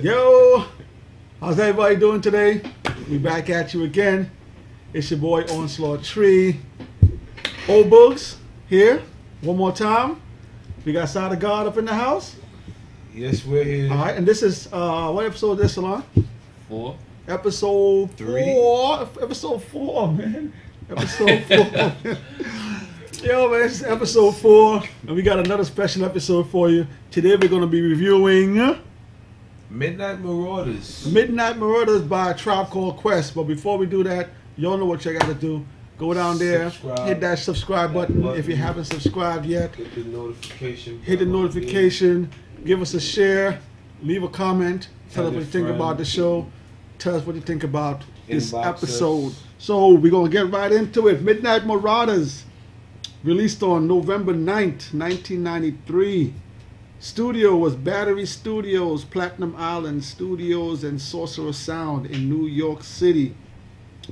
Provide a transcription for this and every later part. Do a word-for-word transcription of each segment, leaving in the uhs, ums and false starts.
Yo, how's everybody doing today? We back at you again. It's your boy Onslaught Tree. Old Books here one more time. We got Side of God up in the house. Yes, we're here. All right, and this is uh, what episode is this, Salon? Four. Episode three. Four. Episode four, man. Episode four. Yo, man, it's episode four, and we got another special episode for you. Today we're going to be reviewing Midnight Marauders. Midnight Marauders by A Tribe Called Quest. But before we do that, y'all know what you got to do. Go down there, subscribe, hit that subscribe that button, button if you haven't subscribed yet. Hit the notification. Hit the notification. Give us a share. Leave a comment. Tell, tell us what you think about the show. Tell us what you think about this Inbox episode. Us. So we're going to get right into it. Midnight Marauders, released on November ninth, nineteen ninety-three. Studio was Battery Studios, Platinum Island Studios, and Sorcerer Sound in New York City.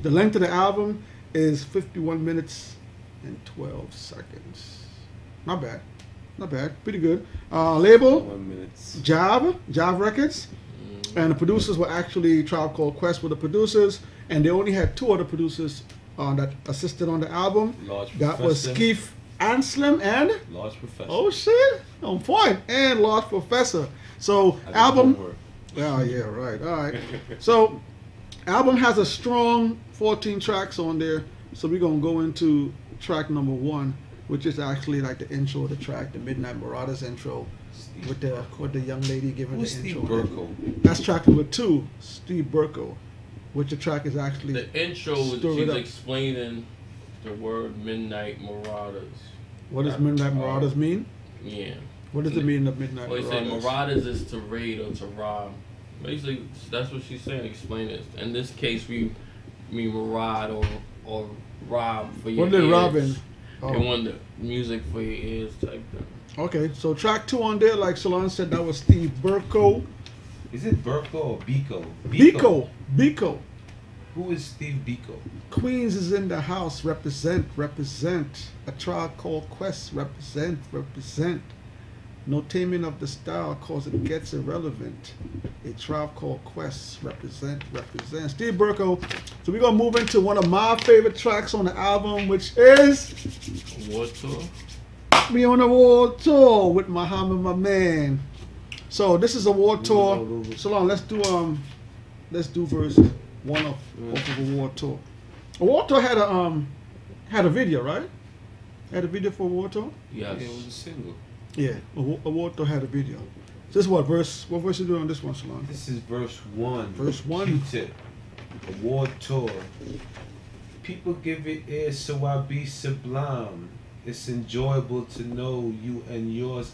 The length of the album is fifty-one minutes and twelve seconds. Not bad. Not bad. Pretty good. Uh, label, Jive, Jive Records. And the producers were actually Tribe Called Quest were the producers, and they only had two other producers uh, that assisted on the album. Large that Professor. was Keith Anslim and Large Professor. Oh shit, on point. And Large Professor. So I album. Oh yeah, right. All right. So album has a strong fourteen tracks on there. So we're gonna go into track number one, which is actually like the intro of the track, the Midnight Marauders intro. Steve with the Biko. with the young lady giving Who's the intro. Steve Biko? That's track number two, Steve Biko, which the track is actually the intro. She's explaining the word Midnight Marauders. What does Midnight Marauders uh, mean? Yeah. What does it mean of Midnight well, Marauders? Well, they say Marauders is to raid or to rob. Basically, that's what she's saying. Explain it. In this case, we mean maraud or or rob for your. What did robbing? Oh. They want the music for your ears type thing. Okay, so track two on there, like Salon said, that was Steve Biko. Is it Biko or Biko? Biko. Biko. Who is Steve Biko? Queens is in the house. Represent, represent. A Tribe Called Quest. Represent, represent. No taming of the style, cause it gets irrelevant. A Tribe Called Quest. Represent, represent. Steve Biko. So we're gonna move into one of my favorite tracks on the album, which is Water. Me on a war tour with Muhammad, my man. So this is a war tour. So long, let's do um, let's do verse one of, of a war tour. A war tour had a um, had a video, right? Had a video for a war tour. Yes. Yeah, it was a single. Yeah, a, a war tour had a video. So this is what verse? What verse you doing on this one, Salon? This is verse one. Verse one. Q-Tip. A war tour. People give it air, so I be sublime. It's enjoyable to know you and yours,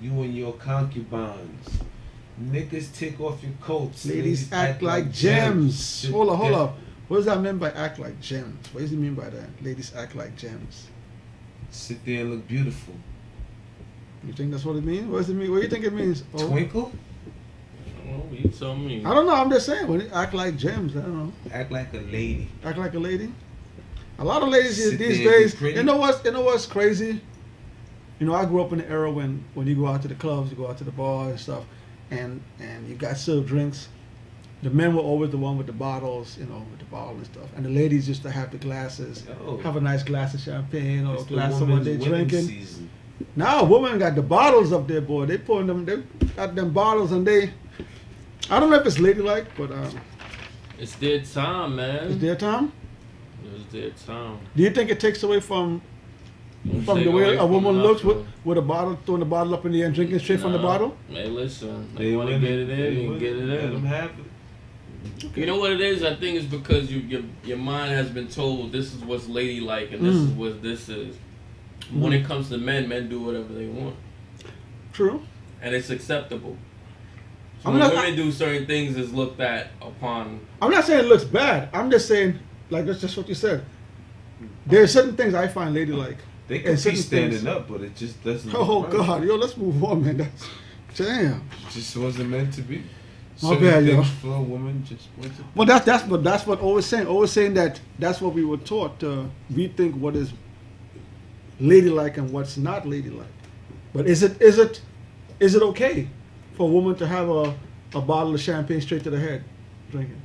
you and your concubines. Niggas take off your coats. Ladies, ladies act, act like, like gems. gems. Hold up, hold up. What does that mean by act like gems? What does he mean by that? Ladies act like gems. Sit there and look beautiful. You think that's what it means? What does it mean? What do you think it means? Oh. Twinkle? Well, you tell me. I don't know. I'm just saying. When they act like gems, I don't know. Act like a lady. Act like a lady? A lot of ladies Sit these days, you know what's you know what's crazy? You know, I grew up in the era when when you go out to the clubs, you go out to the bar and stuff, and and you got served drinks. The men were always the one with the bottles, you know, with the bottle and stuff. And the ladies used to have the glasses, oh. have a nice glass of champagne or it's a glass of what they're drinking. Season. Now women got the bottles up there, boy. They pouring them, they got them bottles, and they. I don't know if it's ladylike, but um, it's their time, man. It's their time. Dead time. Do you think it takes away from from the way a woman looks with, with a bottle, throwing the bottle up in the air and drinking straight nah. from the bottle? Hey, listen, they want to get it in, you can get it in. I'm happy. Okay. You know what it is? I think it's because you, your your mind has been told this is what's ladylike and this mm. is what this is. Mm. When it comes to men, men do whatever they want. True. And it's acceptable. So I'm when not, women I, do certain things is looked at upon. I'm not saying it looks bad. I'm just saying. Like that's just what you said. There are certain things I find ladylike. They can be standing things. up, but it just doesn't. Oh look God, yo, let's move on, man. That's, damn. It just wasn't meant to be. My so bad, yo. For a woman, just wasn't. Well, that's that's but that's what always saying. Always saying that that's what we were taught to rethink what is ladylike and what's not ladylike. But is it is it is it okay for a woman to have a a bottle of champagne straight to the head, drinking.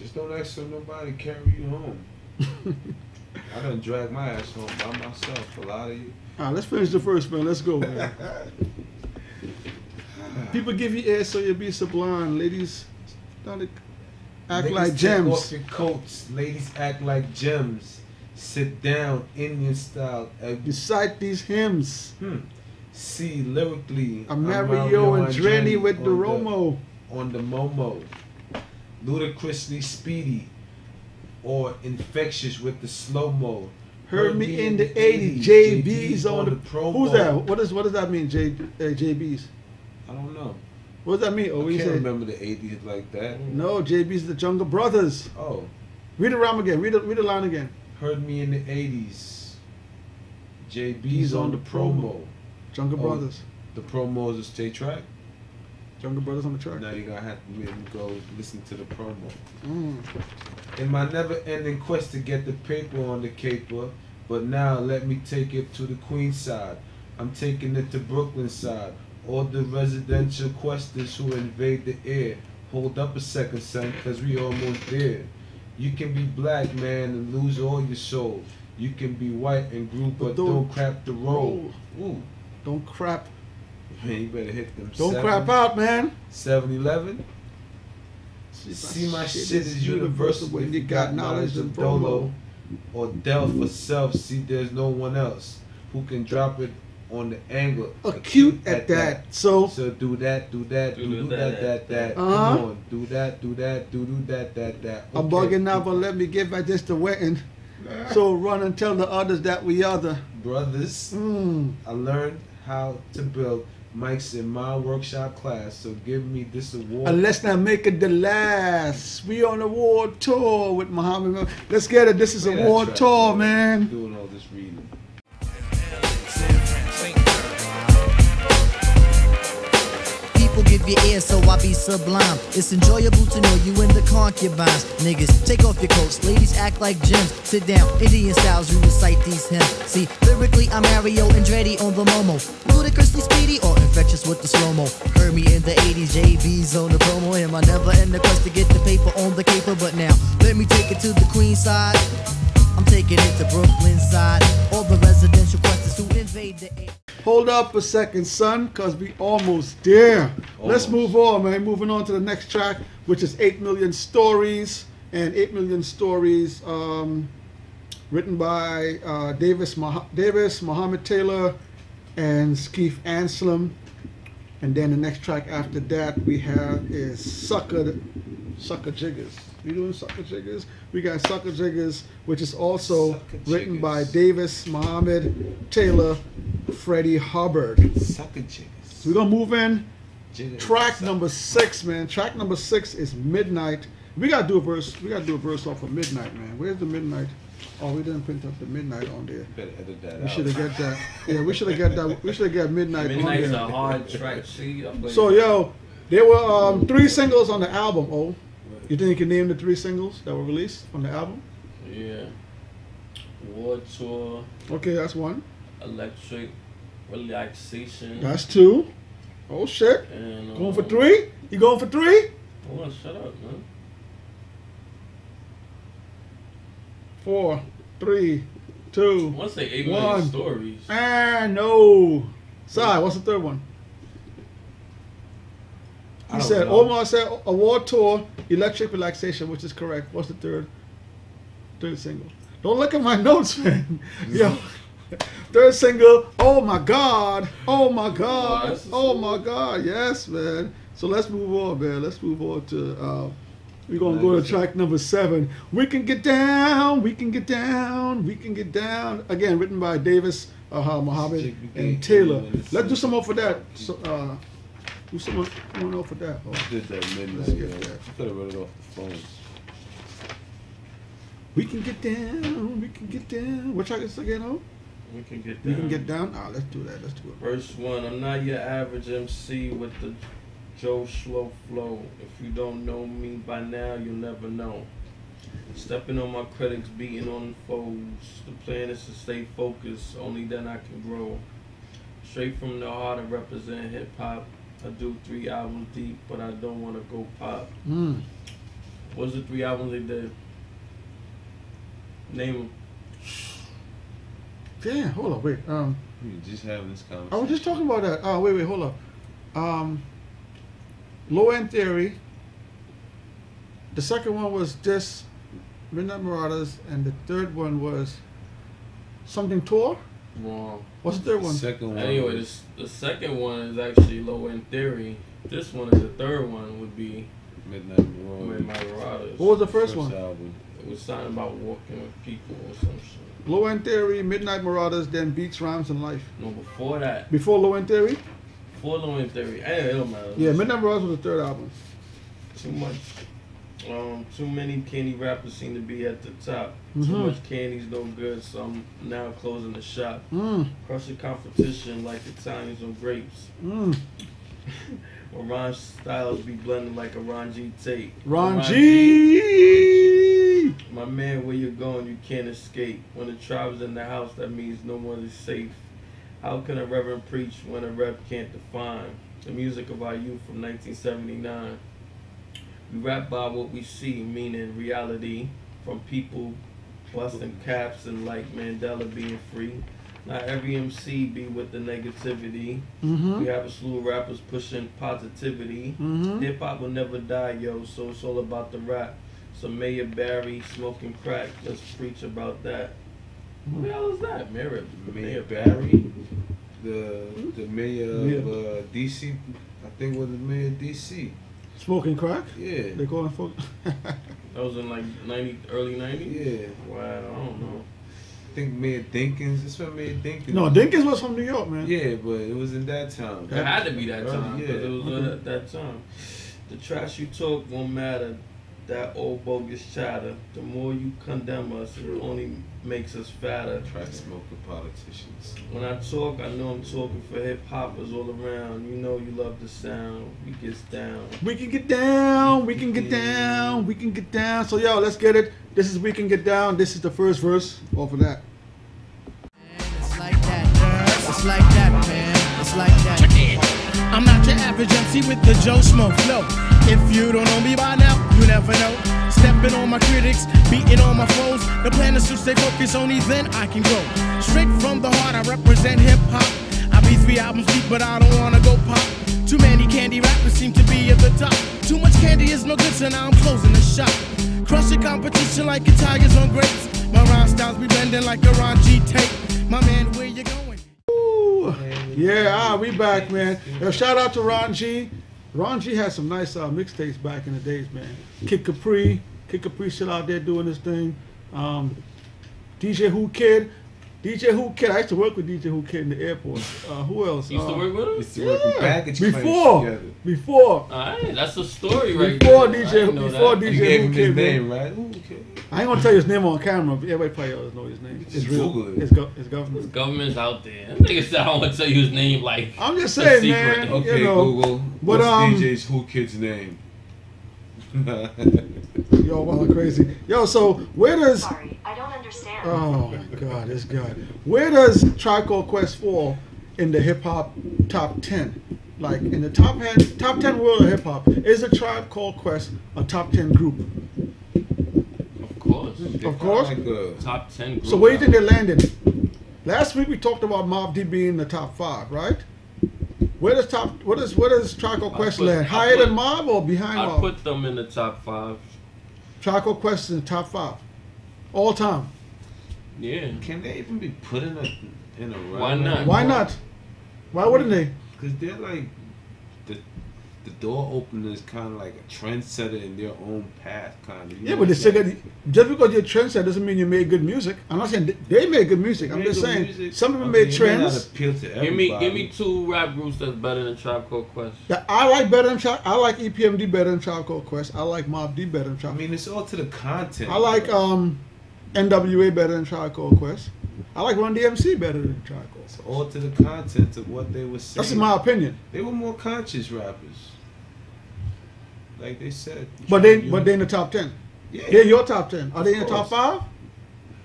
Just don't ask nobody to carry you home. I done drag my ass home by myself, a lot of you. All right, let's finish the first, man. Let's go, man. People give you air so you'll be sublime. Ladies, don't act Ladies like gems. Off your coats. Ladies act like gems. Sit down, Indian style. Recite these hymns. Hmm. See, lyrically, I'm Mario and Dranny with the Romo. On the Momo. Ludicrously speedy or infectious with the slow-mo. Heard, Heard me, me in the eighties. J Bs, J Bs on, on the, the promo. Who's that? What, is, what does that mean, J, uh, J Bs? I don't know. What does that mean? Oh, I can't say? remember the eighties like that. No, J Bs the Jungle Brothers. Oh. Read the rhyme again. Read the, read the line again. Heard me in the eighties. J Bs on, on the promo. Jungle oh, Brothers. The promo is a state track? Jungle Brothers on the track. Now you're going to have to really go listen to the promo. Mm. In my never-ending quest to get the paper on the caper, but now let me take it to the Queens side. I'm taking it to Brooklyn side. All the residential questers who invade the air. Hold up a second, son, because we almost there. You can be black, man, and lose all your soul. You can be white and group, but, but don't, don't crap the roll. Ooh. Don't crap. Man, you better hit them. Don't crap out, man. seven eleven. See, my shit, shit is universal when you got knowledge of Dolo or Dell for self. See, there's no one else who can drop it on the angle. Acute at, at that. that. So so do that, do that, do, do, do that, that, that. Come uh-huh. on, do that, do that, do do that, that, that. Okay. I'm bugging now, but let me give back this to Wetton. So run and tell the others that we are the brothers. Mm. I learned how to build mics in my workshop class, so give me this award. And let's not make it the last. We on a war tour with Muhammad. Let's get it. This is Play a war tour, man. Doing all this reading. Give your ear so I be sublime. It's enjoyable to know you in the concubines. Niggas, take off your coats. Ladies, act like gems. Sit down, Indian styles, you recite these hymns. See, lyrically, I'm Mario Andretti on the Momo. Ludicrously speedy or infectious with the slow-mo. Heard me in the eighties, J B's on the promo. Am I never in the quest to get the paper on the caper? But now, let me take it to the Queens side. I'm taking it to Brooklyn side. All the residential questers who invade the air. Hold up a second, son, because we almost there. Almost. Let's move on, man. Moving on to the next track, which is eight million Stories. And eight million Stories um, written by uh, Davis, Mah Davis, Muhammad Taylor, and Skeef Anselm. And then the next track after that we have is Sucker, Sucker Jiggers. We doing Sucker Jiggers? We got Sucker Jiggers, which is also Sucker written Jiggers. by Davis, Muhammad Taylor, Freddie Hubbard. Sucker Jiggers. We're going to move in. Jiggers. Track Sucker. number six, man. Track number six is Midnight. We got to do a verse. We got to do a verse off of Midnight, man. Where's the Midnight? Oh, we didn't print up the Midnight on there. Better edit that we should have got that. Yeah, we should have got that. We should have got Midnight Midnight's on there. Midnight's a hard track. See, I'm so, yo, there were um, three singles on the album, oh. You think you can name the three singles that were released on the album? Yeah. War Tour. Okay, that's one. Electric Relaxation. That's two. Oh, shit. And, um, going for three? You going for three? Oh, shut up, man. Four, three, two, I want to say eight million stories. Ah, no. Sorry, what's the third one? He said, know. Omar said, a war tour, Electric Relaxation, which is correct. What's the third, third single? Don't look at my notes, man. Yo, third single, oh my God, oh my God, oh, oh my God, yes, man. So let's move on, man. Let's move on to, uh, we're going to go to track number seven. We Can Get Down, We Can Get Down, We Can Get Down. Again, written by Davis, uh, Muhammad, and Taylor. Let's do some more for that. So, uh, do someone going off with that? Oh. I did that midnight. Yeah. I could have read it off the phone. We can get down. We can get down. What track is this again? Oh, we can get down. We can get down. Ah, let's do that. Let's do it. First one. I'm not your average M C with the Joe Schlo flow. If you don't know me by now, you'll never know. Stepping on my critics, beating on foes. The plan is to stay focused. Only then I can grow. Straight from the heart, I represent hip hop. I do three albums deep, but I don't want to go pop. Mm. What's the three albums they did? Name them. Damn, hold on, wait. Um, we were just having this conversation. I was just talking about that. Oh, wait, wait, hold on. Um, Low End Theory. The second one was this, Midnight Marauders, and the third one was something tall. Wrong. What's the third one? The second one. Anyway, this, the second one is actually Low End Theory. This one is the third one would be Midnight Marauders. Midnight Marauders. What was the first, first one? Album. It was something about walking with people or some shit. Low End Theory, Midnight Marauders, then Beats, Rhymes, and Life. No, before that. Before Low End Theory? Before Low End Theory. Hey, it don't matter. Yeah, Midnight Marauders was the third album. Too much. Um, too many candy rappers seem to be at the top. Mm-hmm. Too much candy's no good, so I'm now closing the shop. Mm. Crushing competition like Italians on grapes. Mm. Ron Styles be blending like a Ron G tape. Ron, Ron G. G! My man, where you're going, you can't escape. When the tribe's in the house, that means no one is safe. How can a reverend preach when a rep can't define? The music of our youth from nineteen seventy-nine. We rap by what we see, meaning reality, from people busting caps and like Mandela being free. Not every M C be with the negativity. Mm-hmm. We have a slew of rappers pushing positivity. Mm-hmm. Hip hop will never die, yo, so it's all about the rap. So Mayor Barry smoking crack, let's preach about that. Who the hell is that? Mayor, Mayor Barry? The the mayor of uh, D C, I think was the mayor of D C. Smoking crack? Yeah. They call him folk. That was in like ninety, early nineties? Yeah. Wow, I don't know. I think Mayor Dinkins. That's what Mayor Dinkins. No, Dinkins was from New York, man. Yeah, but it was in that time. It had to be that time. Yeah, it was mm-hmm. at that time. The trash you talk won't matter. That old bogus chatter. The more you condemn us, it only makes us fatter. Try smoking politicians. When I talk, I know I'm talking for hip hoppers all around. You know you love the sound. We get down. We can get down. We can get down. We can get down. So yo, let's get it. This is We Can Get Down. This is the first verse off of that. It's like that. It's like that, man. It's like that. I'm not your average M C with the Joe Smoke flow. If you don't know me by now, you never know. Stepping on my critics, beating on my foes. The plan is to stay focused, only then I can grow. Straight from the heart, I represent hip-hop. I be three albums deep, but I don't wanna go pop. Too many candy rappers seem to be at the top. Too much candy is no good, so now I'm closing the shop. Crushing competition like Italians on grapes. My rhyme styles be bending like a Ron G tape. My man, where you going? Yeah, ah, we back, man. Yo, shout out to Ron G. Ron G had some nice uh, mixtapes back in the days, man. Kid Capri, Kid Capri still out there doing his thing. Um, D J Who Kid, D J Who Kid. I used to work with D J Who Kid in the airport. Uh, who else? You used uh, to work with him? Used to work with baggage claims together. Before, all right, that's a story right before there. D J, before that. D J, you gave him his name, right? Ooh, okay. I ain't gonna tell you his name on camera. Everybody probably always know his name. It's Google it. It's, go, it's government. It's government's out there. Nigga said I don't want to tell you his name. Like I'm just saying, a man. Okay, you know, Google. But, what's um, D J's Who Kid's name? Yo, wow, crazy. Yo, so where does? Sorry, I don't understand. Oh my God, this guy. Where does Tribe Called Quest fall in the hip hop top ten? Like in the top ten, top ten world of hip hop, is a Tribe Called Quest a top ten group? They of course. Like a top ten group. So where do you think they landed? Last week we talked about Mobb Deep being the top five, right? Where does top? What is? Where does Tribe Called Quest land? Higher put, than Mobb or behind Mobb? I put them in the top five. Tribe Called Quest in the top five, all time. Yeah. Can they even be put in a in a? Why not? Why not? Why wouldn't they? Because they're like the. The door opener is kind of like a trendsetter in their own path, kind of. You yeah, but they said that just because you're a trendsetter doesn't mean you made good music. I'm not saying they made good music. I'm just saying music. Some of them I mean, made trends. Appeal to give me, give me two rap groups that's better than Tribe Called Quest. Yeah, I like better than Tribe. I like E P M D better than Tribe Called Quest. I like Mobb Deep better than Tribe. I mean, it's all to the content. I like um, N W A better than Tribe Called Quest. I like Run D M C better than Tribe Called Quest. It's all to the content of what they were saying. That's in my opinion. They were more conscious rappers. Like they said. But they but they in the top ten. Yeah. They're your top ten. Are they in the top five?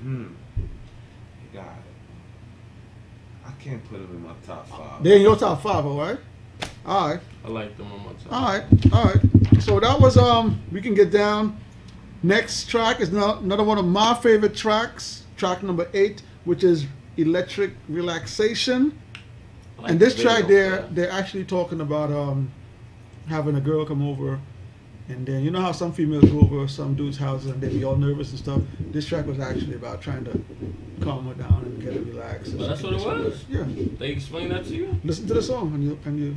Hmm. God. I can't put them in my top five. They're in your top five, all right? All right. I like them on my time. All right, all right. So that was um. We Can Get Down. Next track is another one of my favorite tracks, track number eight, which is Electric Relaxation. Like and this the track, they're yeah. they're actually talking about um having a girl come over, and then you know how some females go over some dudes' houses and they be all nervous and stuff. This track was actually about trying to calm her down and get her relaxed. Well, that's what it was. Yeah. They explained that to you. Listen to the song and you and you,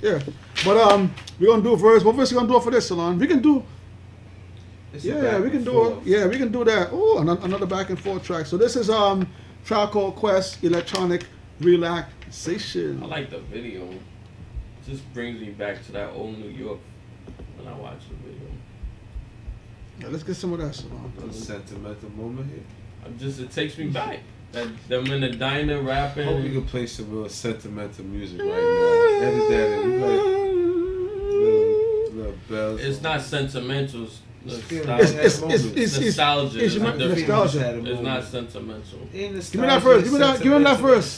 yeah. But um, we're gonna do a verse. What verse are you gonna do for this, Salon? We can do. It's yeah, yeah we can do it. Yeah, we can do that. Oh, another back and forth track. So this is um, Tribe Called Quest, Electronic Relaxation. I like the video. It just brings me back to that old New York when I watch the video. Yeah, let's get some of that song. A sentimental moment here. I'm just it takes me back. That them in the diner rapping. I hope we can play some real sentimental music right now. Edit that and play little, little bells. It's on. Not sentimentals. Nostalgia. It's, it's, it's, it's, it's, nostalgia. It's, it's, it's, it's, nostalgia. It's not sentimental. Give me that verse. Give me that. Give me that verse.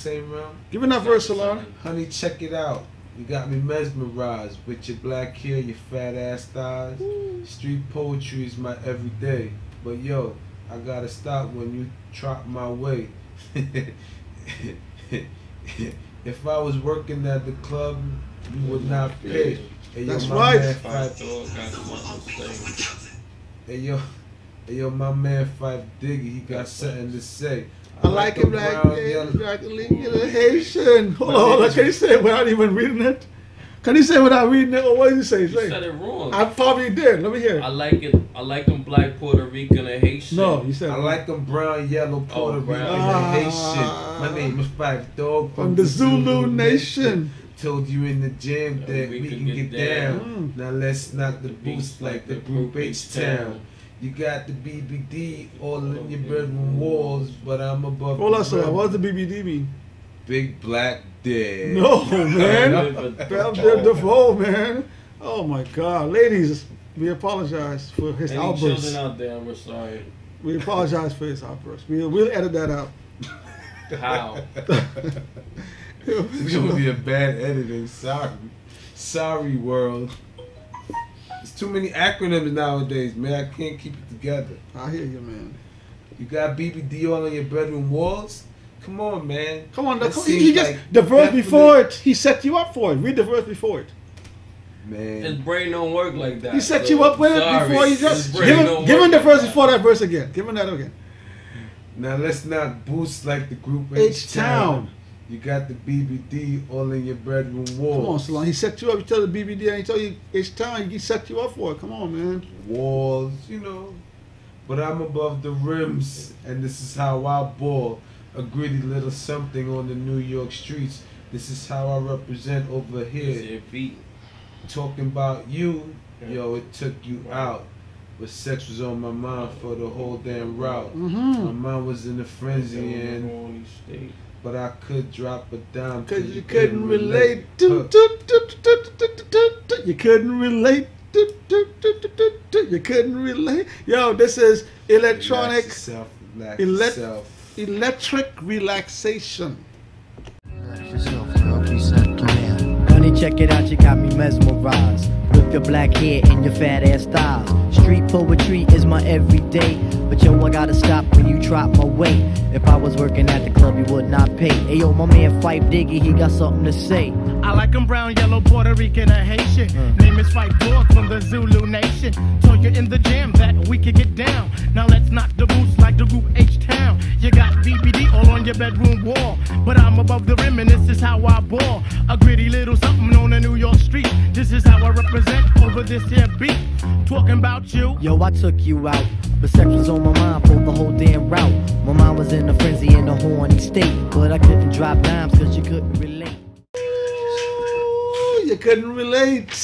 Give me that verse, Salon. Honey, check it out. You got me mesmerized with your black hair, your fat ass thighs. Ooh. Street poetry is my everyday. But yo, I gotta stop when you trot my way. If I was working at the club, you would not pay. Hey, yo, that's right. Man, Fife, Hey yo, hey yo, my man Phife Dawg, he got something to say. I, I like, like him like a Haitian. Hold on, like, can he say it without even reading it? Can he say it without reading it, or what did he say? He like, said it wrong. I probably did. Let me hear it. I like it. I like them black Puerto Rican and Haitian. No, you said I like them brown, yellow Puerto oh, Rican uh, and Haitian. My name is Phife Dawg from, from the Zulu, Zulu Nation. Nation. Told you in the gym that we, we can, can get, get down. down. Mm. Now let's knock the boots like the Group H Town. You got the B B D all in okay. your bedroom walls, but I'm above. Hold on, sir. What does the B B D mean? Big black dick. No, man. Bam Defoe, man. Oh my God, ladies, we apologize for his Any outburst. Children out there, we're sorry. We apologize for his outburst. We'll we'll edit that out. How? It's gonna be a bad editing. Sorry, sorry, world. There's too many acronyms nowadays, man. I can't keep it together. I hear you, man. You got B B D all on your bedroom walls. Come on, man. Come on, the, he just like the verse before it. He set you up for it. Read the verse before it. Man, his brain don't work like that. He set so you up with sorry. it before you just give him, give him the verse like before that. that verse again. Give him that again. Now let's not boost like the Group H Town. You got the B B D all in your bedroom walls. Come on, Salon. He set you up. You tell the B B D, and he tell you it's time. He set you up for it. Come on, man. Walls, you know. But I'm above the rims, and this is how I ball. A gritty little something on the New York streets. This is how I represent over here. Talking about you, yo, it took you out. But sex was on my mind for the whole damn route. Mm-hmm. My mind was in a frenzy, and... But I could drop a dime. Cause you couldn't relate. You couldn't relate. You couldn't relate. Yo, this is electronic. Relax yourself, relax ele yourself. Electric relaxation. Relax yourself, girl. Peace out, man. Honey, check it out. You got me mesmerized. With your black hair and your fat ass thighs. Street poetry is my everyday. But yo, I gotta stop when you drop my weight. If I was working at the club, you would not pay. Hey yo, my man Phife Dawg, he got something to say. I like him brown, yellow, Puerto Rican, and Haitian. Mm. Name is Phife Dawg from the Zulu Nation. Told you in the jam that we could get down. Now let's knock the boots like the Group H Town. You got B B D all on your bedroom wall. But I'm above the rim and this is how I ball. A gritty little something on the New York street. This is how I represent over this here beat. Talking about you. Yo, I took you out. But sex was on my mind for the whole damn route. My mind was in a frenzy in a horny state. But I couldn't drop dimes because you couldn't relate. Ooh, you couldn't relate.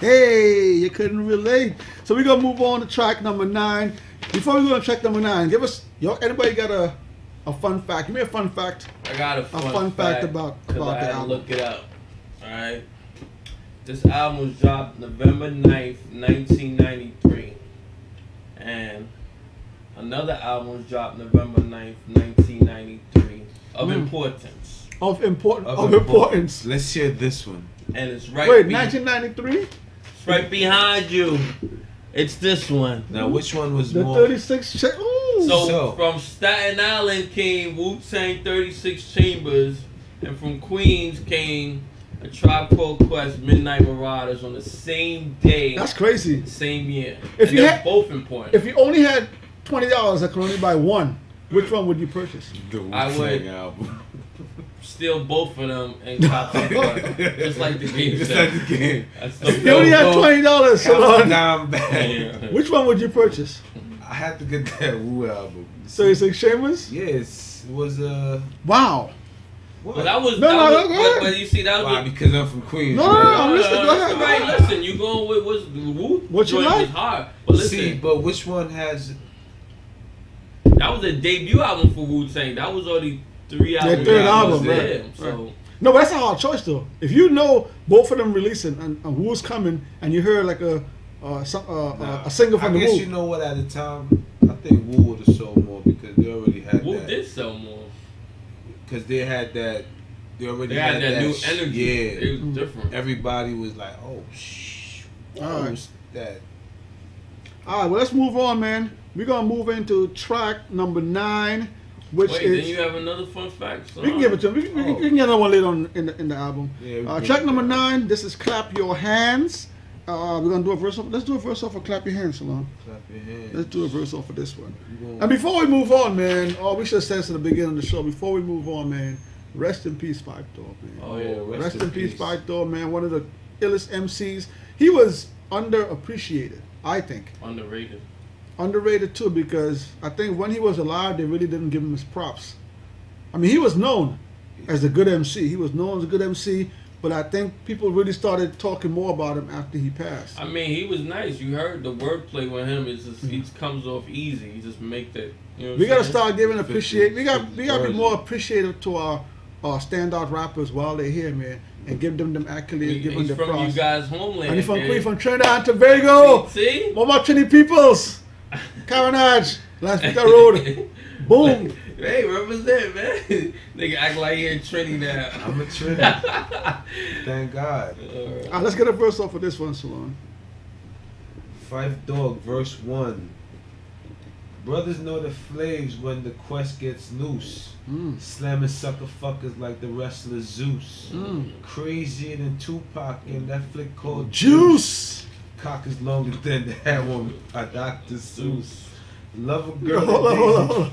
Hey, you couldn't relate. So we're going to move on to track number nine. Before we go to track number nine, give us, yo, anybody got a, a fun fact? Give me a fun fact. I got a fun, a fun fact, fact about, about the album. Look it up. All right. This album was dropped November ninth, nineteen ninety-three. And another album was dropped November ninth, nineteen ninety-three, of mm. importance. Of important of, of importance. importance. Let's hear this one. And it's right. Wait, nineteen ninety-three? It's right behind you. It's this one. Now, which one was the more? The thirty-six Chambers. So, so from Staten Island came Wu-Tang, thirty-six Chambers, and from Queens came A Tribe Called Quest, Midnight Marauders on the same day. That's crazy. Same year. If and you had both important. If you only had twenty dollars, I could only buy one. Which one would you purchase? The Wu-Tang would album. Steal both of them and cop that one. Just like the game. Just said. like the game. If you only had twenty dollars, so now I'm back. Which one would you purchase? I had to get that Wu album. thirty-six Chambers? Yes, it was uh wow. What? But I was no, that no, was, no, but, but you see that was Why, because I'm from Queens. No, no, no, I'm listening. Go ahead. Right, go ahead. Listen, you going with what's the Wu? What you like? Hard. But listen, see, but which one has? That was a debut album for Wu-Tang. That was already three albums. That third album, right. Them, so. No, but that's a hard choice though. If you know both of them releasing and, and Wu's coming, and you hear like a. Uh, some, uh, nah, uh, a single from I the guess Wu. You know what? At the time, I think Wu would have sold more because they already had. Wu that. did sell more because they had that. They already they had, had that, that new energy. Yeah, it was mm. different. Everybody was like, "Oh, shh, all right, that." All right, well, let's move on, man. We're gonna move into track number nine, which Wait, is. Then you have another fun fact. So we can give it to him. We can, oh. we can get another one later on in the in the album. Yeah, uh, track number nine. This is "Clap Your Hands." Uh, we're gonna do a verse off. Let's do a verse off for Clap Your Hands, Shalom. Clap your hands. Let's do a verse off for this one. And before we move on, man, oh, we should have said this at the beginning of the show. Before we move on, man, rest in peace, Phife Dawg, man. Oh yeah, rest, rest in, in peace, Phife Dawg, man. One of the illest M Cs. He was underappreciated, I think. Underrated. Underrated too, because I think when he was alive, they really didn't give him his props. I mean, he was known as a good M C. He was known as a good M C. But I think people really started talking more about him after he passed. I mean, he was nice. You heard the wordplay with him. It's just, he just comes off easy. He just make that. You know we got to start giving appreciate. We got we got to be more appreciative to our, our standout rappers while they're here, man, and give them them accolades, he, give them the props. He's from you guys' homeland. And he's from Queens, from Trinidad and Tobago. See, all my Trini peoples, Carinage, Laspita Road, boom. Hey, represent, man. Nigga act like you're in Trinity now. I'm a Trinity. Thank God. All right. All right, let's get a verse off of this one, Salon. Phife Dawg, verse one. Brothers know the flames when the quest gets loose. Mm. Slamming sucker fuckers like the wrestler Zeus. Mm. Crazier than Tupac in that flick called Juice. Juice. Cock is longer than the hair woman by Doctor Seuss. Love a girl. Hold on, hold on, hold on.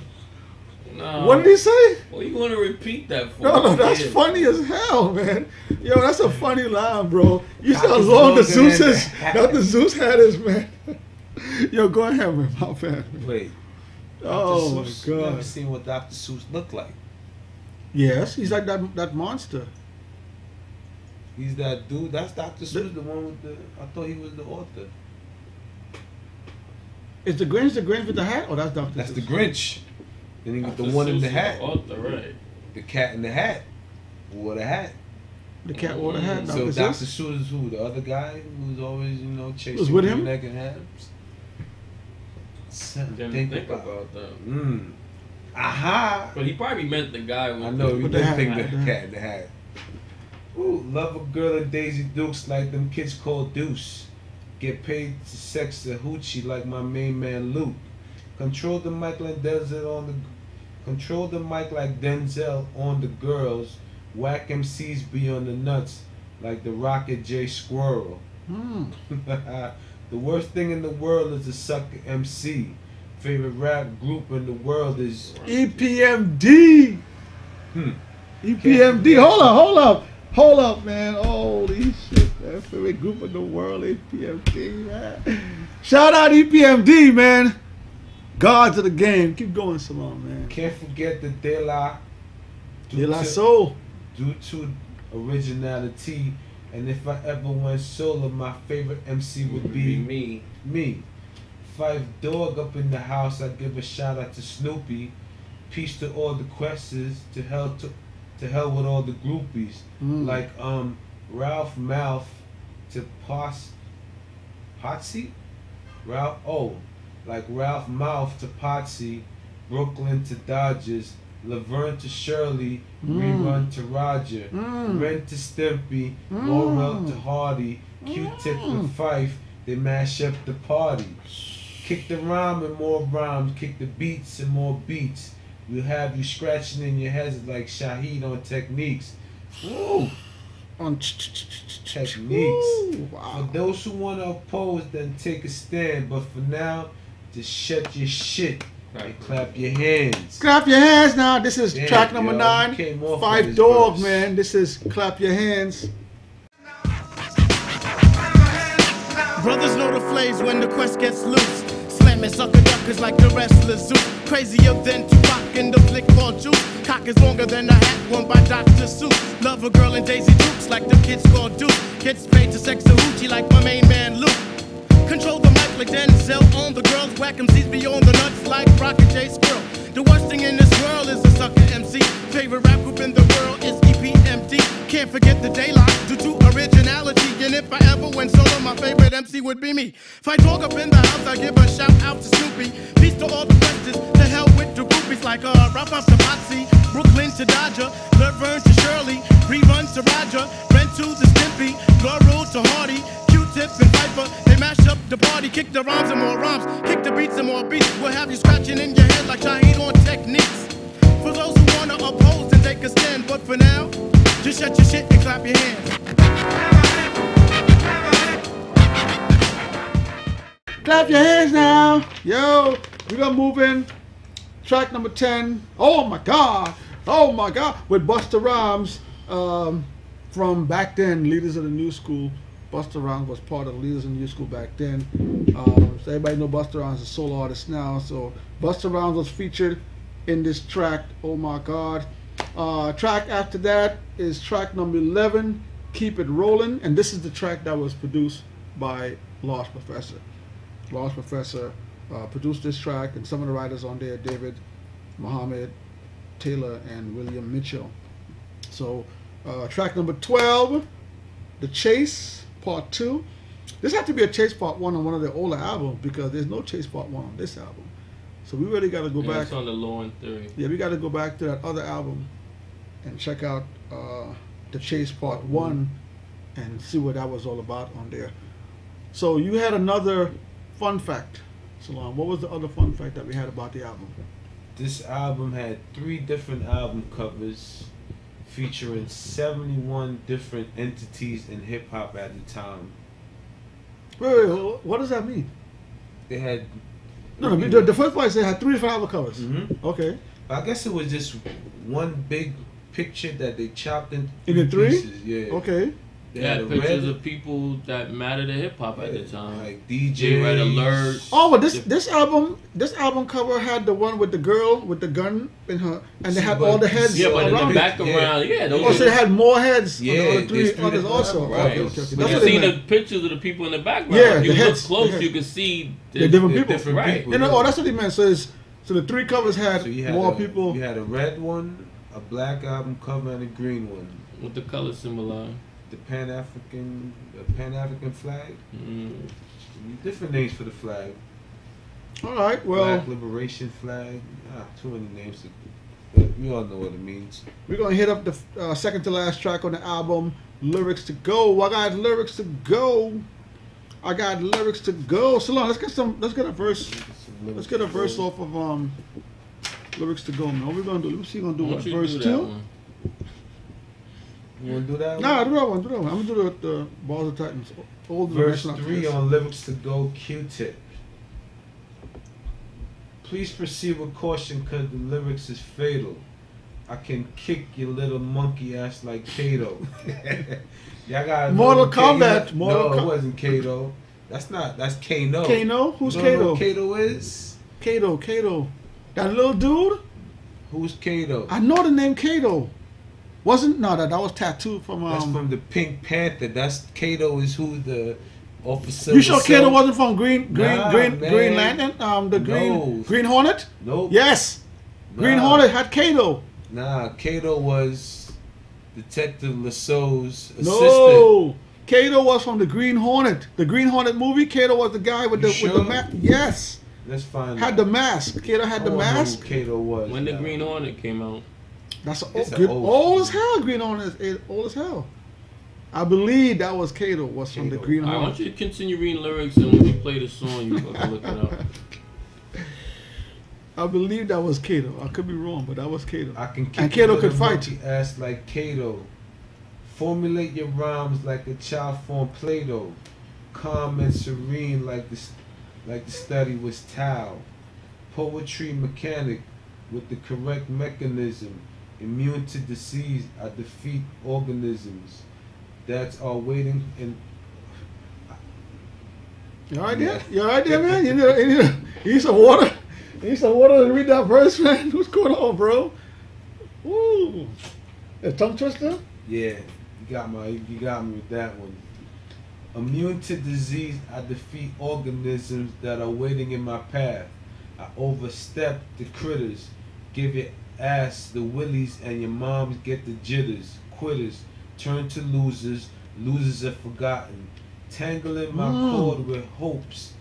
No. What did he say? Well, you want to repeat that for me? No, no, that's yeah. funny as hell, man. Yo, that's a funny line, bro. You saw how long the Zeus is, that the Zeus had is, man. Yo, go ahead, man. My bad, man. Wait. Doctor Oh Seuss, my God. I've never seen what Doctor Seuss looked like. Yes, he's like that that monster. He's that dude. That's Doctor Seuss, the one with the. I thought he was the author. Is the Grinch the Grinch with the hat? Oh, that's Doctor Seuss. That's the Grinch. Then he got the one in the hat. The, author, right. the cat in the hat. Wore the hat. The cat wore the hat. So Doctor Seuss is who? The other guy who's always, you know, chasing with him? Neck and hams? Something think, think about, about that. Mm. Aha! But he probably meant the guy with I know, you didn't think the cat in the hat. Ooh, love a girl and Daisy Dukes like them kids called Deuce. Get paid to sex the hoochie like my main man Luke. Control the mic like Denzel on the Control the mic like Denzel on the girls. Whack M Cs be on the nuts like the Rocket J Squirrel. Mm. The worst thing in the world is a sucker M C. Favorite rap group in the world is E P M D. Hmm. E P M D. Hold up, hold up. Hold up, man. Holy shit, man. Favorite group in the world, E P M D, man. Shout out E P M D, man. Gods of the game. Keep going, Salon, man. Can't forget the De La... De La Soul. Due to originality. And if I ever went solo, my favorite M C would be... Me. Me. Phife Dawg up in the house. I give a shout out to Snoopy. Peace to all the questers. To hell to, to hell with all the groupies. Mm. Like, um, Ralph Mouth to Pots... Potsy? Ralph... Oh. Like Ralph Mouth to Potsy, Brooklyn to Dodgers, Laverne to Shirley, mm. Rerun to Roger, mm. Red to Stimpy, mm. Laurel to Hardy, Q-Tip mm. with Phife, they mash up the party. Kick the rhyme and more rhymes, kick the beats and more beats. We'll have you scratching in your heads like Shaheed on techniques. Ooh. On techniques. Ooh, wow. For those who want to oppose, then take a stand. But for now, just shut your shit. Right, clap your hands. Clap your hands now. This is Damn, track number yo, nine. Phife Dawg, man. This is Clap Your Hands. Brothers know the flames when the quest gets loose. Slamming sucker duckers like the wrestlers zoo. Crazier than Tupac in the flick called Juice. Cock is longer than a hat worn by Doctor Seuss. Love a girl in Daisy Dukes like the kids called Duke. Kids paid to sex a hoochie like my main man Luke. Control the mic like Denzel on the girls. Whack M Cs beyond the nuts like Rocket J. Squirrel. The worst thing in this world is a sucker M C. Favorite rap group in the world is E P M D. Can't forget the daylight due to originality. And if I ever went solo, my favorite M C would be me. Phife Dawg up in the house, I give a shout out to Snoopy. Peace to all the questions, to hell with the groupies. Like uh, Rafa Sapazzi, Brooklyn to Dodger, Laverne to Shirley, Rerun to Roger, Rent to the Stimpy, Laurel to Hardy, Q-Tip and Phife. They mash up the party, kick the rhymes and more rhymes, kick the beats and more beats. We'll have you scratching in your head like Shaheed on techniques. For those who wanna oppose, then take a stand. But for now, just shut your shit and clap your hands. Clap your hands now. Yo, we're gonna move in. Track number ten. Oh my God. Oh my God. With Busta Rhymes um, from back then, Leaders of the New School. Busta Rhymes was part of the Leaders in New School back then. Um, so everybody know Busta Rhymes is a solo artist now. So Busta Rhymes was featured in this track. Oh my God. Uh, track after that is track number eleven, Keep It Rolling. And this is the track that was produced by Large Professor. Large Professor uh, produced this track, and some of the writers on there, David, Muhammad, Taylor, and William Mitchell. So uh, track number twelve, The Chase. Part two. This had to be a Chase Part One on one of the older albums because there's no Chase Part One on this album. So we really got to go yeah, back. It's on the Low End Theory. Yeah, we got to go back to that other album and check out uh, the Chase Part One and see what that was all about on there. So you had another fun fact, Salon. What was the other fun fact that we had about the album? This album had three different album covers, featuring seventy-one different entities in hip hop at the time. Wait, wait, what does that mean? They had no. no the, the first place they had three different album covers. Mm-hmm. Okay. I guess it was just one big picture that they chopped into three in the three pieces. Yeah. Okay. They yeah, had pictures red, of people that mattered to hip hop yeah, at the time, like D J Red Alert. Oh, but this this album this album cover had the one with the girl with the gun in her, and they had but, all the heads. Yeah, but around in the back it. around, yeah. yeah oh, so they had more heads. Yeah, on the three others also. Right. Okay, okay, okay. That's you see the pictures of the people in the background. Yeah, if you the look heads, close, the you can see the, the different people. Different right. People, you know, yeah. Oh, that's what he meant. So it's, so the three covers had, so you had more a, people. You had a red one, a black album cover, and a green one with the color symbolized. The Pan African, the Pan African flag. Mm. Different names for the flag. All right, well, Black Liberation flag. Ah, too many names. We all know what it means. We're gonna hit up the uh, second to last track on the album, Lyrics to Go. I got lyrics to go. I got lyrics to go. So long, let's get some. Let's get a verse. Let's, let's get a verse off of um, Lyrics to Go. Man, what we gonna do? Let's see. Gonna do what, verse do two. One. You want to do that one? Nah, do that one, do that one. I'm going to do the uh, Balls of Titans. Old Verse three on Lyrics to Go, Q-Tip. Please proceed with caution because the lyrics is fatal. I can kick your little monkey ass like Kato. Y'all got Mortal Kombat. Mortal no, Com it wasn't Kato. That's not, that's Kano. Kano? Who's you don't Kato? Know who Kato is? Kato, Kato. That little dude? Who's Kato? I know the name Kato. Wasn't no that that was tattooed from um, that's from the Pink Panther. That's Kato is who the officer. You sure was Kato wasn't from Green Green nah, Green man. Green Lantern? Um, the Green no. Green Hornet. Nope. Yes, nah. Green Hornet had Kato. Nah, Kato was Detective Lasso's assistant. No, Kato was from the Green Hornet. The Green Hornet movie. Kato was the guy with you the sure? with the map. Yes. Let's find had out. The mask. Kato had the oh, mask. Kato was. When the Green Hornet came out. That's old, good, old, old as hell. Green Hornet is old as hell. I believe that was Kato. Was Kato. From the Green Hornet. I want you to continue reading lyrics, and when you play the song, you fucking look it up. I believe that was Kato. I could be wrong, but that was Kato. I can. And Kato could fight you. Ass like Kato. Formulate your rhymes like a child formed Play-Doh. Calm and serene like the, like the study was Tao. Poetry mechanic with the correct mechanism. Immune to disease, I defeat organisms. That's our waiting and... You alright there? You alright there, man? You need, you, need, you need some water? You need some water to read that verse, man? What's going on, bro? Ooh. A tongue twister? Yeah, you got my, you got me with that one. Immune to disease, I defeat organisms that are waiting in my path. I overstep the critters, give your ass the willies, and your moms get the jitters. Quitters turn to losers, losers are forgotten. Tangling my mm. cord with hopes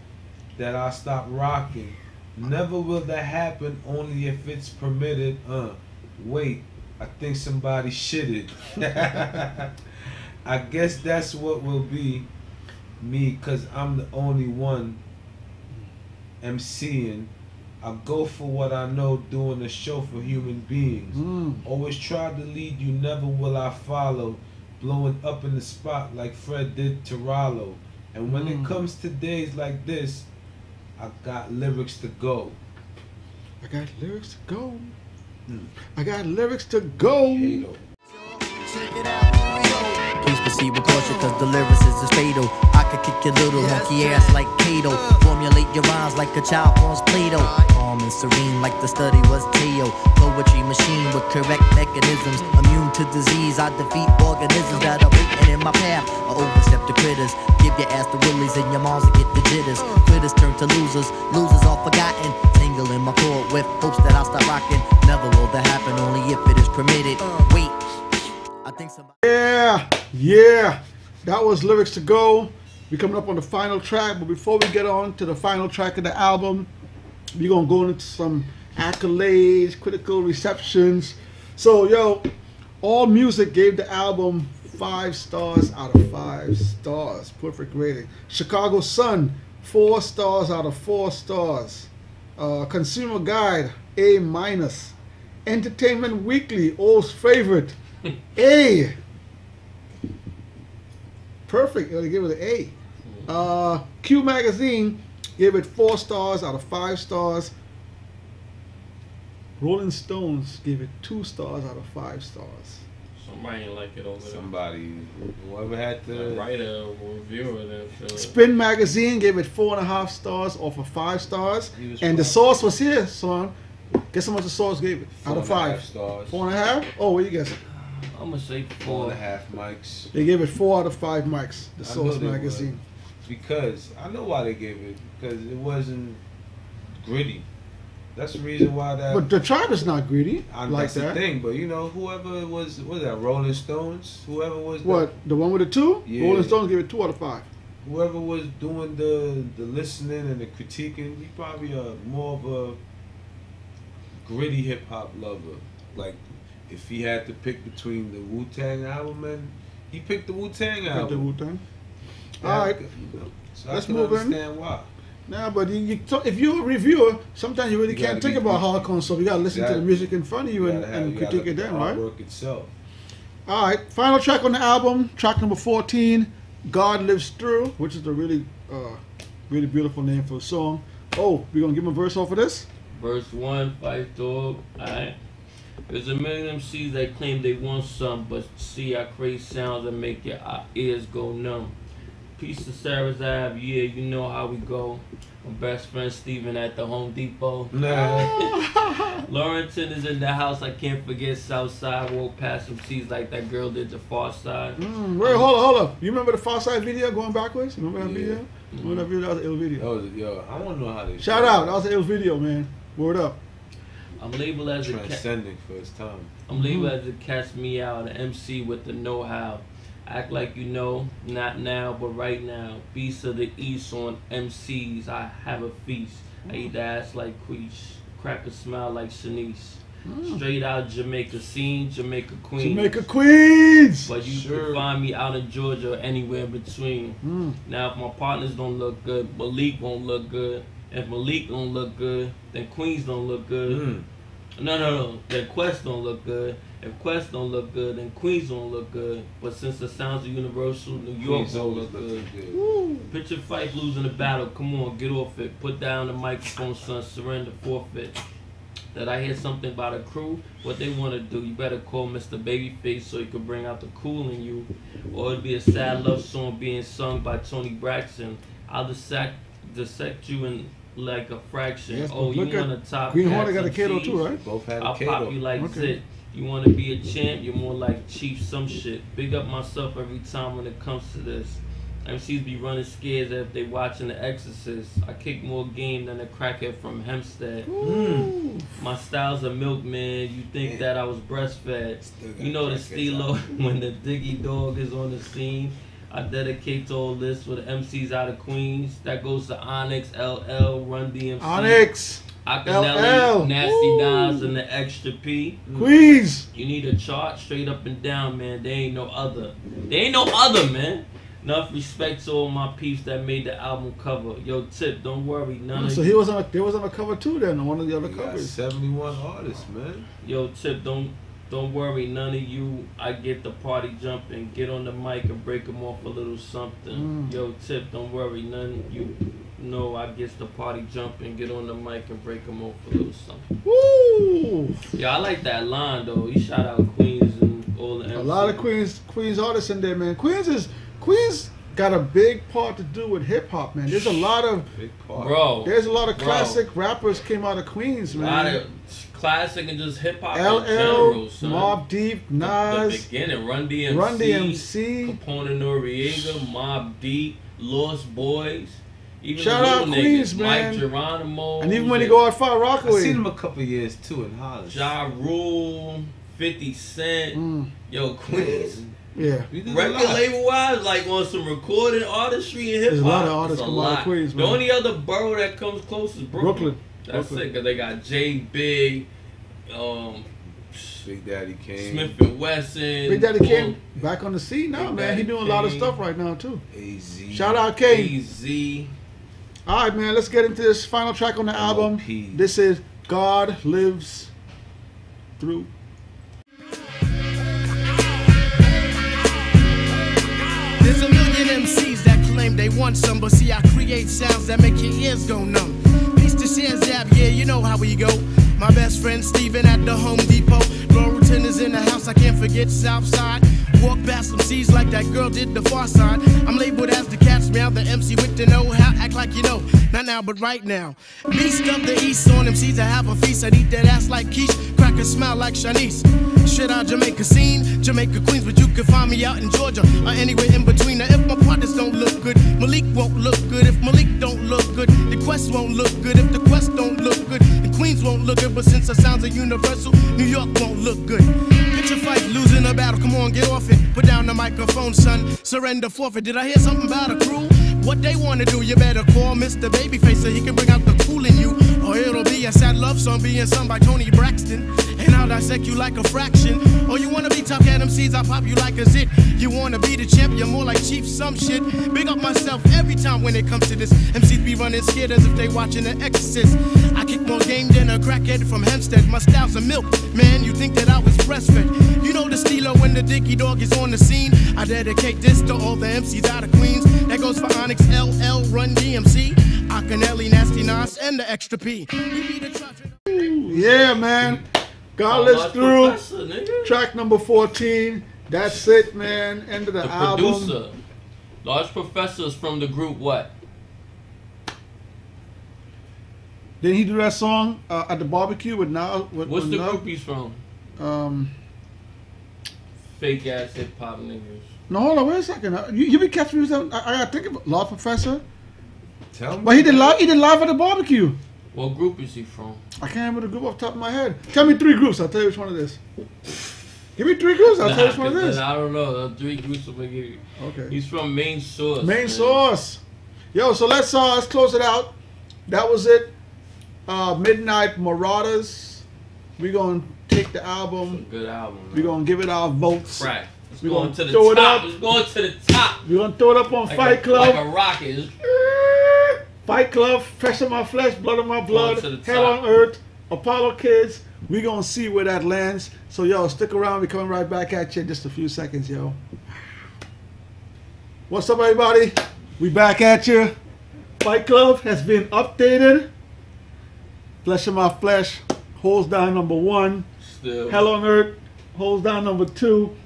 that I stop rocking. Never will that happen, only if it's permitted. Uh, wait. I think somebody shitted. I guess that's what will be me, cause I'm the only one emceeing. I go for what I know, doing a show for human beings. Mm. Always tried to lead you, never will I follow. Blowing up in the spot like Fred did to Rollo. And when mm. it comes to days like this, I got lyrics to go. I got lyrics to go. I got lyrics to go. Please proceed with caution, cause the lyrics is fatal. I could kick your little hunky ass like Kato. Formulate your rhymes like a child forms Play-Doh. Calm and serene like the study was Teo. Poetry machine with correct mechanisms. Immune to disease, I defeat organisms that are waiting in my path. I overstep the critters, give your ass the willies, and your moms get the jitters. Critters turn to losers, losers are forgotten. Tangle in my cord with hopes that I start rocking. Never will that happen, only if it is permitted. Wait, I think somebody... Yeah, yeah. That was lyrics to go. We're coming up on the final track, but before we get on to the final track of the album, we're going to go into some accolades, critical receptions. So, yo, All Music gave the album five stars out of five stars. Perfect rating. Chicago Sun, four stars out of four stars. Uh, Consumer Guide, A minus. Entertainment Weekly, O's favorite, A. Perfect. They give it an A. Uh, Q Magazine gave it four stars out of five stars. Rolling Stones gave it two stars out of five stars. Somebody didn't like it over there. Somebody, whoever had to write a reviewer that. Spin Magazine gave it four and a half stars off of five stars. And The Source was here, son. Guess how much The Source gave it out of five? Stars. Four and a half? Oh, what you guessing? I'm gonna say four, four and a half mics. They gave it four out of five mics. The Source Magazine. Would. Because I know why they gave it, because it wasn't gritty. That's the reason why that. But The Tribe is not gritty. I, like that's that. The thing. But you know, whoever was, was that Rolling Stones? Whoever was. What the, the one with the two? Yeah. Rolling Stones gave it two out of five. Whoever was doing the the listening and the critiquing, he probably a more of a gritty hip hop lover. Like, if he had to pick between the Wu-Tang album and he picked the Wu-Tang album. Picked the Wu-Tang. Yeah, all right. Could, you know, so let's I can move understand in. Why. Nah, but you, you talk, if you're a reviewer, sometimes you really you can't think be, about hardcore stuff. You gotta listen you gotta, to the music in front of you, you and, have, and you critique it down, right? Work itself. All right, final track on the album, track number fourteen, God Lives Through, which is a really, uh, really beautiful name for a song. Oh, we're gonna give him a verse off of this. Verse one, Phife Dawg. All right. There's a million M Cs that claim they want some, but see our crazy sounds that make your ears go numb. Peace to Sarah's Ave, yeah, you know how we go. My best friend Steven at the Home Depot. Nah. Laurenton is in the house, I can't forget Southside. Walk past some seeds like that girl did to Far Side. Mm, wait, um, hold up, hold up. You remember the Far Side video going backwards? You remember that yeah. video? Mm-hmm. Remember that video? That was an ill video. That was, yo, I want to know how they. Shout out, that was an ill video, man. Word up. I'm labeled as transcending a for his time. I'm labeled mm-hmm. as a catch me out, an M C with the know-how. Act like you know, not now, but right now. Beast of the East on M Cs, I have a feast. I eat the ass like Queesh, crack a smile like Shanice. Mm. Straight out Jamaica scene, Jamaica Queens. Jamaica Queens! But you sure. can find me out in Georgia or anywhere in between. Mm. Now, if my partners don't look good, Malik won't look good. If Malik don't look good, then Queens don't look good. Mm. No, no, no. Then Quest don't look good. If Quest don't look good, then Queens don't look good. But since the sounds are universal, New York Queens don't look good. good. Picture Phife losing a battle. Come on, get off it. Put down the microphone, son. Surrender, forfeit. That I hear something about a crew, what they want to do. You better call Mister Babyface so he can bring out the cool in you. Or it'd be a sad love song being sung by Tony Braxton. I'll dissect, dissect you in like a fraction. Yes, oh, you want to top Queen Horner got a Kato too, right? Both had I'll a Kato. Pop you like okay. zit. You want to be a champ, you're more like Chief some shit. Big up myself every time when it comes to this. M Cs be running scares if they watching The Exorcist. I kick more game than a crackhead from Hempstead. Mm. My style's a milkman. You think man. that I was breastfed. You know the steelo when the Diggy Dog is on the scene. I dedicate all this for the M Cs out of Queens. That goes to Onyx, L L, Run D M C. Onyx! Acanelli, L L. Nasty Woo. Dimes, and the extra P. Queens! You need a chart straight up and down, man. They ain't no other. They ain't no other, man. Enough respect to all my peeps that made the album cover. Yo, Tip, don't worry, none. So of he was on. There was on a cover too, then on one of the other we covers. Got seventy-one artists, man. Yo, Tip, don't don't worry, none of you. I get the party jumping. Get on the mic and break them off a little something. Mm. Yo, Tip, don't worry, none of you. No, I get the party jumping. Get on the mic and break them off a little something. Woo! Yo, I like that line though. He shout out Queens and all the. M Cs. A lot of Queens, Queens artists in there, man. Queens is. Queens got a big part to do with hip hop, man. There's a lot of big part. Bro, there's a lot of classic bro. rappers came out of Queens, man. A lot of classic and just hip hop. L L, Mobb Deep, Nas, the, the beginning, Run D M C, Run D M C, Capone and Noriega, Mobb Deep, Lost Boys. Even shout out Queens, niggas, man. Mike Geronimo, and even when they go out far Rockaway, I seen him a couple years too in Hollis. Ja Rule, Fifty Cent, mm. yo Queens. Yeah, record label wise, like on some recording artistry and hip hop, there's a lot of artists come out of Queens, man. The only other borough that comes close is Brooklyn. Brooklyn. That's Brooklyn. it, cause they got J Big, um, Big Daddy Kane, Smith and Wesson. Big Daddy Kane back on the scene now, Big man. Daddy he doing Kane. a lot of stuff right now too. A Z. Shout out Kane. A Z. All right, man. Let's get into this final track on the album. This is God Lives Through. There's a million M Cs that claim they want some, but see I create sounds that make your ears go numb. Peace to Shazab, yeah, you know how we go. My best friend Steven at the Home Depot. Glorton is in the house, I can't forget Southside. Walk past some C's like that girl did the Far Side. I'm labeled as the cat smell, the M C with the know-how. Act like you know, not now but right now. Beast up the east on M Cs, I have a feast. I'd eat that ass like Quiche, crack a smile like Shanice. Shit out Jamaica scene, Jamaica Queens, but you can find me out in Georgia or anywhere in between. Now if my partners don't look good, Malik won't look good. If Malik don't look good, the Quest won't look good. If the Quest don't look good, the Queens won't look good. But since the sounds are universal, New York won't look good. Picture Phife losing a battle, come on, get off it. Put down the microphone, son, surrender, forfeit. Did I hear something about a crew? What they wanna do, you better call Mister Babyface so he can bring out the cool in you. Or it'll be a sad love song being sung by Tony Braxton. And I'll dissect you like a fraction. Or you wanna be top cat M Cs, I'll pop you like a zit. You wanna be the champ, you're more like Chief some shit. Big up myself every time when it comes to this. M Cs be running scared as if they watching The Exorcist. I kick more game than a crackhead from Hempstead. My style's a milk, man, you think that I was breastfed. You know the steelo when the Diggy Dog is on the scene. I dedicate this to all the M Cs out of Queens. That goes for Onyx, L L, Run D M C, Acanelli, Nasty Nas, and the extra P. Yeah, man. God Lives Through, track number fourteen. That's it, man. End of the, the album. Producer, Large Professor is from the group what? Did he do that song uh, at the barbecue with now? With, What's with the now? group he's from? Um, Fake ass hip hop niggas. No, hold on, wait a second. You, you be catching me? I, I gotta think about Law Professor. Tell me. But he did live. He did live at the barbecue. What group is he from? I can't remember the group off the top of my head. Tell me three groups. I'll tell you which one it is. Give me three groups. I'll nah, tell you which one it is. I don't know. The three groups I'm gonna give you. Okay. He's from Main Source. Main man. Source. Yo, so let's uh, let's close it out. That was it. Uh, Midnight Marauders. We're going to take the album. Good album. We're going to give it our votes. Right. It's We're going, going to throw the top. It up. It's going to the top. We're going to throw it up on like Fight a, Club. Like a rocket. Fight Club, Fresh in My Flesh, Blood in My Blood, Hell on Earth, Apollo Kids. We're going to see where that lands. So, yo, stick around. We're coming right back at you in just a few seconds, yo. What's up, everybody? We back at you. Fight Club has been updated. Flesh in My Flesh holds down number one. Still. Hell on Earth holds down number two.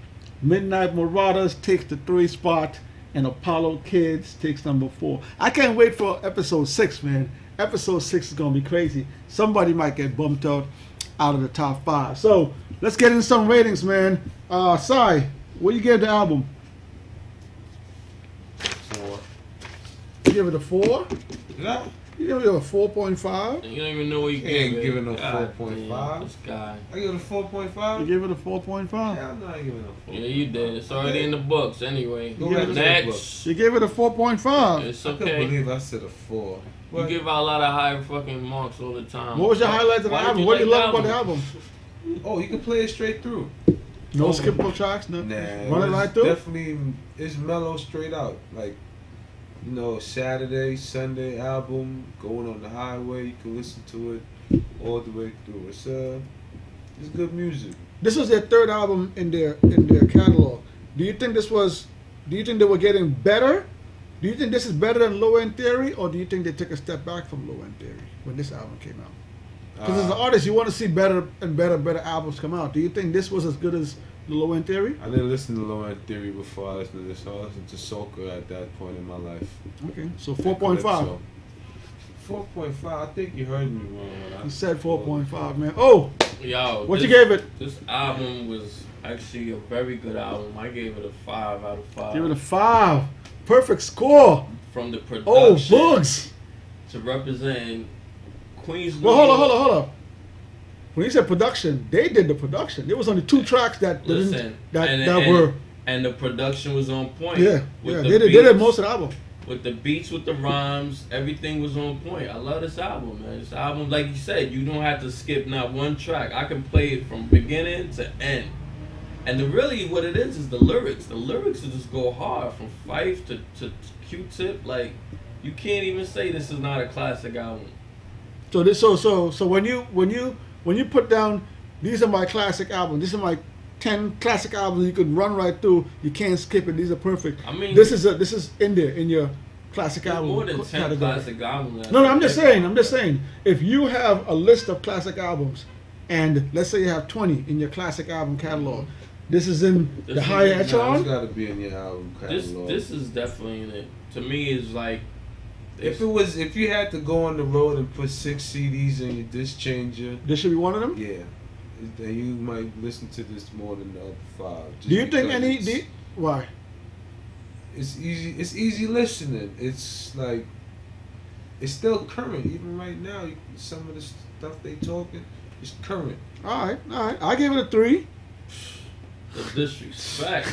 Midnight Marauders takes the three spot, and Apollo Kids takes number four. I can't wait for episode six, man. Episode six is gonna be crazy. Somebody might get bumped out out of the top five. So let's get into some ratings, man. Uh, Sai, what do you give the album? Four. You give it a four? No. You give it a four point five? You don't even know what you, you gave ain't it. Giving no four point five. This guy. I give it a four point five. You give it a four point five? Yeah, I'm not giving it a four. Yeah, you did. It's already yeah. in the books anyway. You, you, next. you give it a four point five. It's okay. I couldn't believe I said a four. You what? Give out a lot of high fucking marks all the time. What was your highlights of the album? What do you love about the album? Oh, you can play it straight through. No skip no tracks, no. Nah, run it right through. Definitely, it's mellow straight out. Like, you know, Saturday, Sunday album, going on the highway, you can listen to it all the way through. It's uh, it's good music. This was their third album in their in their catalog. Do you think this was? Do you think they were getting better? Do you think this is better than Low End Theory, or do you think they took a step back from Low End Theory when this album came out? Because uh, as an artist, you want to see better and better, better albums come out. Do you think this was as good as the Low End Theory? I didn't listen to Low End Theory before I listened to this. I listened to Soca at that point in my life. Okay, so four point five. So. four point five, I think you heard me wrong. You said four point five, man. Oh! Yo, what this, you gave it? This album was actually a very good album. I gave it a five out of five. Give it a five. Perfect score. From the production. Oh, Boogs. To represent Queens. Well, hold on, hold on, hold on. When you said production, they did the production. There was only two tracks that Listen, didn't, that, and, that and, were... And the production was on point. Yeah, yeah. The they, did, beats, they did most of the album. With the beats, with the rhymes, everything was on point. I love this album, man. This album, like you said, you don't have to skip not one track. I can play it from beginning to end. And the, really what it is is the lyrics. The lyrics just go hard from Phife to, to, to Q-Tip. Like, you can't even say this is not a classic album. So this so so so when you when you when you put down these are my classic albums, these are my ten classic albums you could run right through, you can't skip it, these are perfect. I mean this is a this is in there in your classic album. More than ten category. Classic albums. No, no, I'm just saying, I'm just saying, if you have a list of classic albums and let's say you have twenty in your classic album catalog. This is in this the higher echelon? It's got to be in your album catalog. This, this is definitely in it. To me, it's like... If it was, if you had to go on the road and put six C Ds in your disc changer... This should be one of them? Yeah. Then you might listen to this more than the other five. Do you think any... Do you, why? It's easy, it's easy listening. It's like... It's still current. Even right now, some of the stuff they talking is current. All right, all right. I give it a three. The disrespect.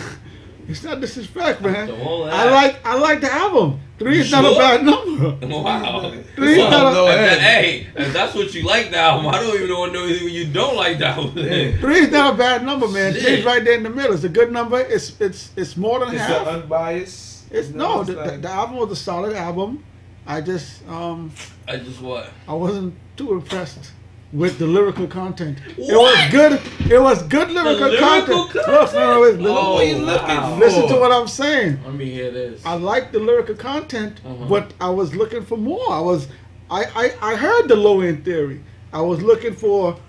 It's not disrespect, man. I like I like the album. Three you is sure? not a bad number. Wow. Three so, is not no, a bad number. Hey, if that's what you like the album, I don't even know what you don't like the album. Three is not a bad number, man. Shit. Three's right there in the middle. It's a good number. It's it's it's more than it's half. It's unbiased. It's no, no it's the, like... the, the album was a solid album. I just um I just what? I wasn't too impressed with the lyrical content. What? It was good. It was good lyrical, lyrical content. content? Look, no, no, no, oh, what are you looking wow. for? Listen to what I'm saying. Let me hear this. I like the lyrical content, uh-huh. but I was looking for more. I was, I, I, I heard the Low End Theory. I was looking for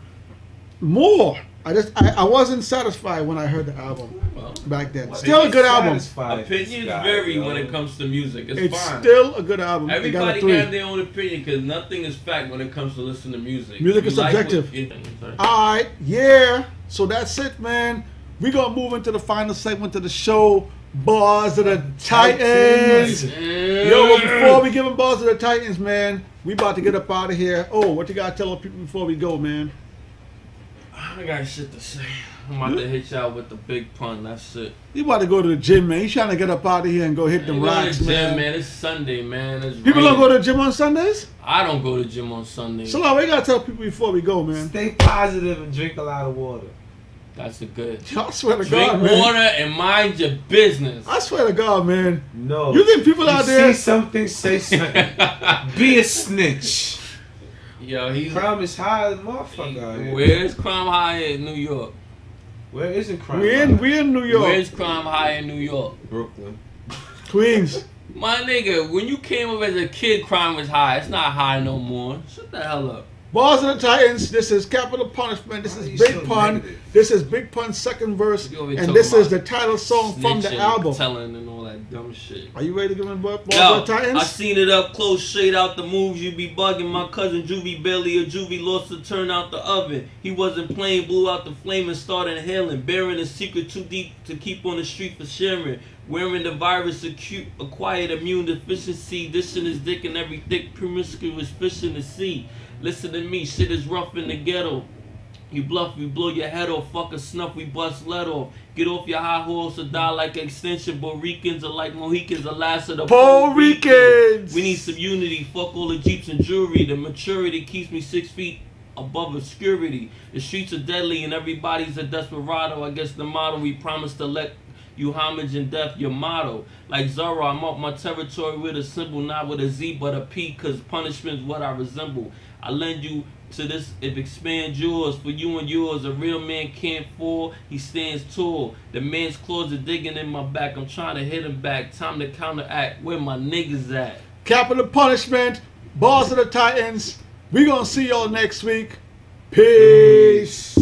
more. I just, I, I wasn't satisfied when I heard the album well, back then. Still a good album. Opinions guy, vary yo. when it comes to music. It's, it's fine. still a good album. Everybody got their own opinion because nothing is fact when it comes to listening to music. Music you is like subjective. You, All right, yeah. So that's it, man. We're going to move into the final segment of the show, Bars of the Titans. Yeah. Yo, before we give them Bars of the Titans, man, we about to get up out of here. Oh, what you got to tell the people before we go, man? I got shit to say. I'm about to hit y'all with the big pun. That's it. You about to go to the gym, man. You trying to get up out of here and go hit them rocks, the gym, man. man. It's Sunday, man. It's people raining. Don't go to the gym on Sundays? I don't go to the gym on Sundays. So, like, we got to tell people before we go, man. Stay positive and drink a lot of water. That's the good. I swear to Drink God, man. Drink water and mind your business. I swear to God, man. No. You think people you out there... see something, say something. Be a snitch. Yo, he's... crime is high as a motherfucker. Where is crime high in New York? Where isn't crime we're in, high? We're in New York. Where is crime high in New York? Brooklyn. Queens. My nigga, when you came up as a kid, crime was high. It's not high no more. Shut the hell up. Balls of the Titans, this is Capital Punishment, this Why is Big so Pun, negative? This is Big Pun's second verse, and this is the title song from the album. Telling and all that dumb shit. Are you ready to give him Balls Yo, of the Titans? I seen it up close, shade out the moves, you be bugging. My cousin Juvie Bailey or Juvie lost to turn out the oven. He wasn't playing, blew out the flame and started hailing. Bearing a secret too deep to keep on the street for sharing. Wearing the virus acute, acquired immune deficiency, dishing his dick and every thick promiscuous fish in the sea. Listen to me, shit is rough in the ghetto. You bluff, you blow your head off, fuck a snuff, we bust let off. Get off your high horse or die like extension. Boricans are like Mohicans, the last of the Boricans. We need some unity, fuck all the jeeps and jewelry. The maturity keeps me six feet above obscurity. The streets are deadly and everybody's a desperado. I guess the motto, we promise to let you homage and death, your motto. Like Zara, I'm up my territory with a symbol, not with a Z but a P, cause punishment's what I resemble. I lend you to this, if expand yours, for you and yours. A real man can't fall, he stands tall. The man's claws are digging in my back, I'm trying to hit him back. Time to counteract, where my niggas at? Capital Punishment, Balls of the Titans. We gonna see y'all next week. Peace.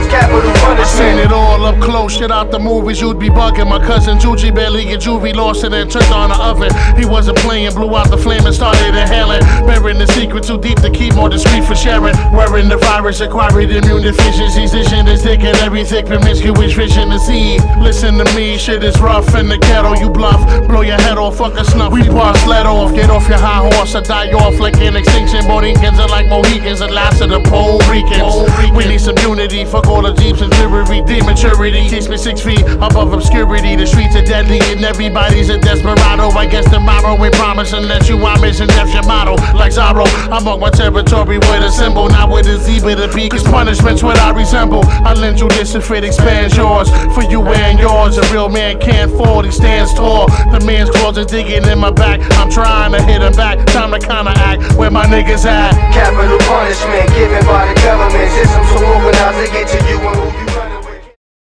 I seen it all up close, shit out the movies, you'd be bugging. My cousin Juji barely get juvie, lost it and turned on the oven. He wasn't playing, blew out the flame and started inhaling. Burying the secret too deep to keep more discreet for sharing. Wearing the virus, acquired immune deficiencies. Dishing his dick and every thick promiscuous vision to see. Listen to me, shit is rough in the ghetto, you bluff. Blow your head off, fuck a snuff, we bust, let off. Get off your high horse or die off like an extinction. Boricans are like Mohicans, the last of the Puerto Ricans. We need some unity, fuck all the jeeps and jewelry. Dematurity keeps me six feet above obscurity. The streets are deadly and everybody's a desperado. I guess tomorrow we promising that you homage and death your motto. Like Zorro, I'm on my territory with a symbol, not with a Z but a B, cause punishment's what I resemble. I lend you this if it expands yours, for you and yours. A real man can't fall, he stands tall. The man's claws are digging in my back, I'm trying to hit him back. Time to counteract, where my niggas at? Capital punishment given by the government. Some so organized, they get to you and who you